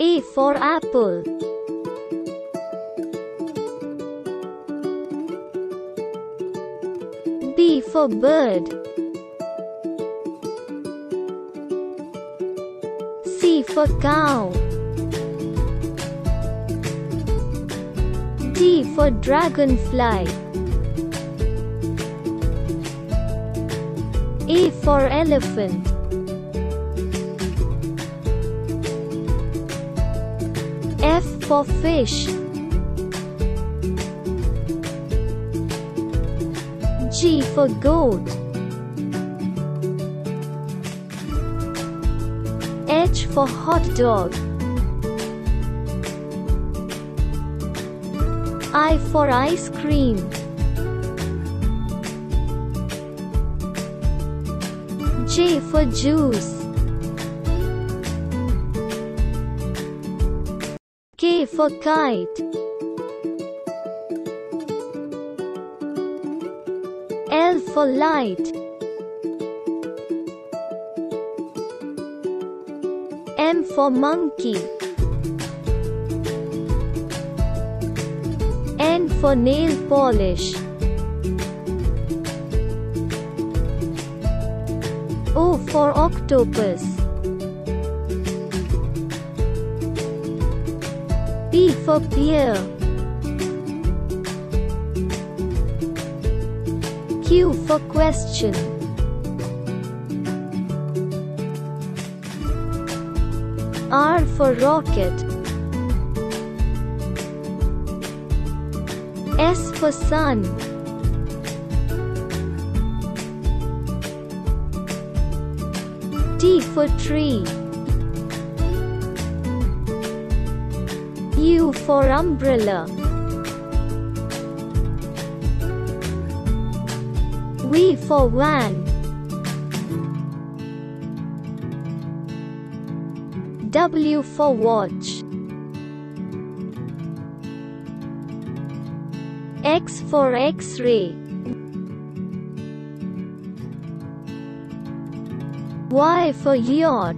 A for apple. B for bird. C for cow. D for dragonfly. E for elephant. F for fish. G for goat. H for hot dog. I for ice cream. J for juice. K for kite. L for light. M for monkey. N for nail polish. O for octopus. P for pear. Q for question. R for rocket. S for sun. T for tree. U for umbrella. V for van. W for watch. X for X-ray. Y for yacht.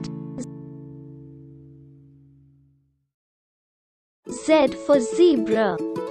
Z for zebra.